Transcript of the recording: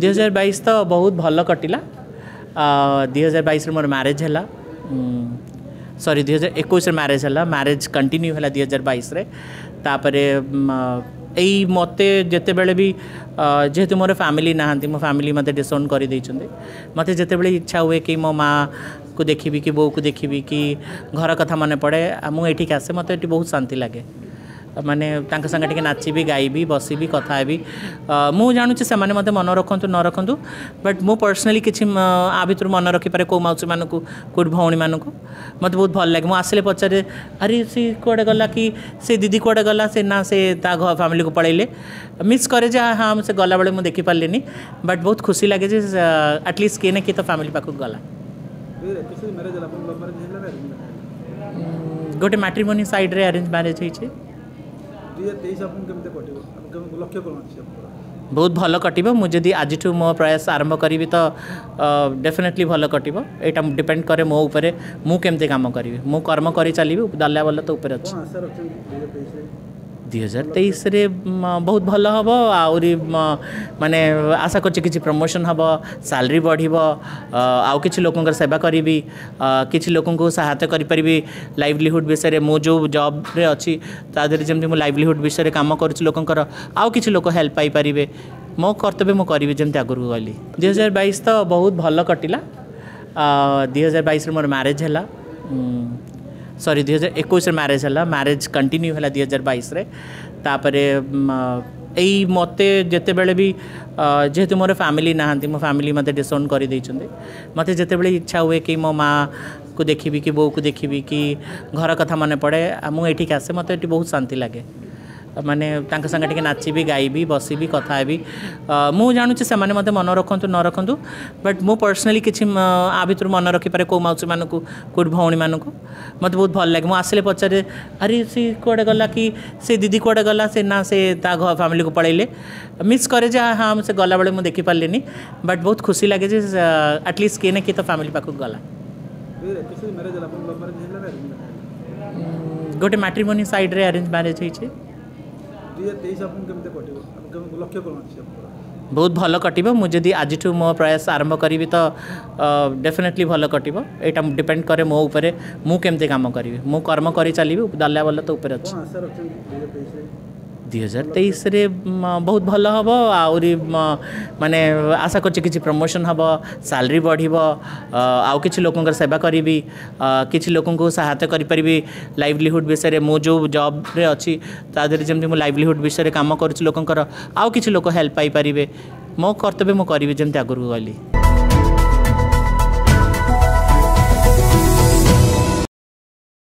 2022 तो बहुत भल कटिला। 2022 मोर मैरिज है, सॉरी 2021 मैरिज है, मैरिज कंटिन्यू है 2022 रे। तापरे यही मत जिते बड़े भी जेहेतु मोर फैमिली ना मो फैमिली मत डिसोन कर मत जिते बड़े इच्छा हुए कि मो माँ को देखी कि बो को देखी कि घर कथा मन पड़े मुठिक आसे मत बहुत शांति लगे। माने सांगे नाचबी गायबी बसबी कथा भी मु जानुचे से माने मते मन रखु न रखु बट मु पर्सनली कि आ भर मन रखिपे कौ मौसी मानक कौ भौणी मानक मत बहुत भल लगे। मुझे पचारे अरे सी कौड़े गला कि से दीदी कौड़े गला से ना से घर फैमिली को पलैले मिस करे जे हाँ से गला बेले मुझे देखी पारे बट बहुत खुशी लगे जे एटलिस्ट किए ना किए तो फैमिली पाक गला। गोटे मैट्रिमोनी साइड रे अरेंज मैरिज होइछे। बहुत भल कटिबो। मु जदी आज मो प्रयास आरंभ करी तो डेफिनेटली भल कटिबो। एटा डिपेंड करे मो ऊपर मु केमते काम करी मु कर्म करी चलीबी दल्ला वाला तो ऊपर अछि। 2023 रे बहुत भल हबो आउरी माने आशा करछि किछि प्रमोशन हबो, सैलरी बढ़िबो, आउ किछि लोकनकर सेवा करिबी, किछि लोकनकु सहायता करि परिबी। लाइवलीहुड विषय रे मो जो जॉब रे अछि तादर जेमति मो लाइवलीहुड विषय रे काम करछि लोकनकर आउ किछि लोक हेल्प पाई परिबे। मो कर्तव्य मो करिबे जेमति आगरु गली। 2022 तो बहुत भल कटिला। 2022 रे मोर मैरिज हैला, सॉरी 2021 मैरिज है, मैरिज कंटिन्यू है 2022 रे। तापरे यही मत जिते बड़े भी जेहेतु मोर फैमिली ना मो फैमिली मत डिसोन कर मत जिते बड़े इच्छा हुए कि मो माँ को देखी कि बो को देखी कि घर कथा मन पड़े मुठिक आसे मत बहुत शांति लगे। माने सांगे नाचबी गायबी बसबी कथा भी मु जानुचे से माने मते मन रखु न रखु बट मु पर्सनली कि आ भर मन रखिपे कौ मौसी मानक कौ भौणी मानक मत बहुत भल लगे। मुझे पचारे अरे सी कौड़े गला कि से दीदी कौड़े गला से ना से घर फैमिली को पलैले मिस करे जे हाँ से गला बेले मुझे देखी पारे बट बहुत खुशी लगे जे एटलिस्ट किए ना किए तो फैमिली पाक गला। गोटे मैट्रिमोनी साइड रे अरेंज मैरिज होइछे। बहुत भल कटिबो। मु जदी आज मो प्रयास आरंभ करी तो डेफिनेटली भल कटिबो। एटा डिपेंड करे मो ऊपर मु केमते काम करी मु कर्म करी चलीबी दल्ला वाला तो ऊपर अछि। 2023 रे बहुत भल हबो आउरी माने आशा करछि किछि प्रमोशन हबो, सैलरी बढ़िबो, आउ किछि लोकनकर सेवा करिबी, किछि लोकनकु सहायता करि परिबी। लाइवलीहुड विषय रे मो जो जॉब रे अछि तादर जेमति मो लाइवलीहुड विषय रे काम करछि लोकनकर आउ किछि लोक हेल्प पाई परिबे। मो कर्तव्य मो करिबे जेमति आगरु गली।